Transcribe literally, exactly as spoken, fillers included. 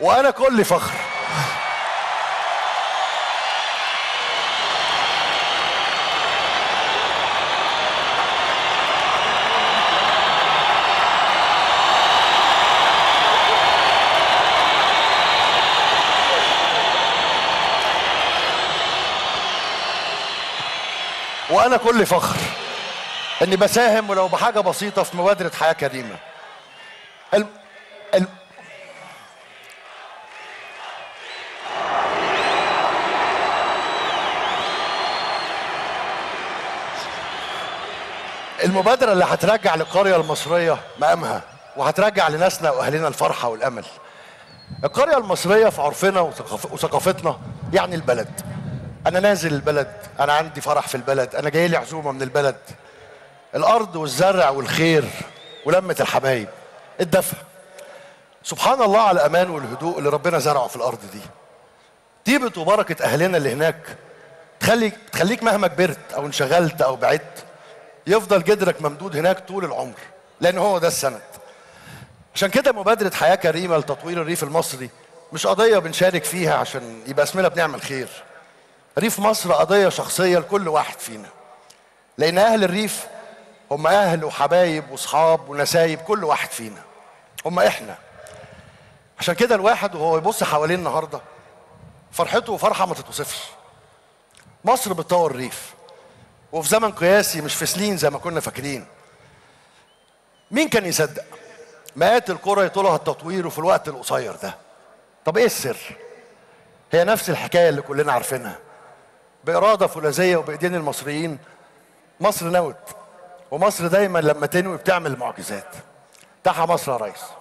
وأنا كل فخر. وأنا كل فخر إني بساهم ولو بحاجة بسيطة في مبادرة حياة كريمة. الم... الم... المبادرة اللي هترجع للقرية المصرية مقامها، وهترجع لناسنا وأهلنا الفرحة والأمل. القرية المصرية في عرفنا وثقافتنا يعني البلد. أنا نازل البلد، أنا عندي فرح في البلد، أنا جاي لي عزومة من البلد. الأرض والزرع والخير ولمة الحبايب، الدفء. سبحان الله على الأمان والهدوء اللي ربنا زرعه في الأرض دي. طيبة وبركة أهلنا اللي هناك تخليك تخليك مهما كبرت أو انشغلت أو بعدت يفضل جدرك ممدود هناك طول العمر، لأن هو ده السند. عشان كده مبادرة حياة كريمة لتطوير الريف المصري مش قضية بنشارك فيها عشان يبقى اسمنا بنعمل خير. ريف مصر قضية شخصية لكل واحد فينا، لأن أهل الريف هم أهل وحبايب وأصحاب ونسايب كل واحد فينا، هم إحنا. عشان كده الواحد وهو يبص حواليه النهاردة فرحته وفرحة ما تتوصفش. مصر بتطور الريف، وفي زمن قياسي مش في سنين زي ما كنا فاكرين. مين كان يصدق مئات القرى يطولها التطوير وفي الوقت القصير ده؟ طب إيه السر؟ هي نفس الحكاية اللي كلنا عارفينها. بإرادة فولاذية وبإيدين المصريين مصر نوت، ومصر دايما لما تنوي بتعمل معجزات. تحيا مصر يا ريس.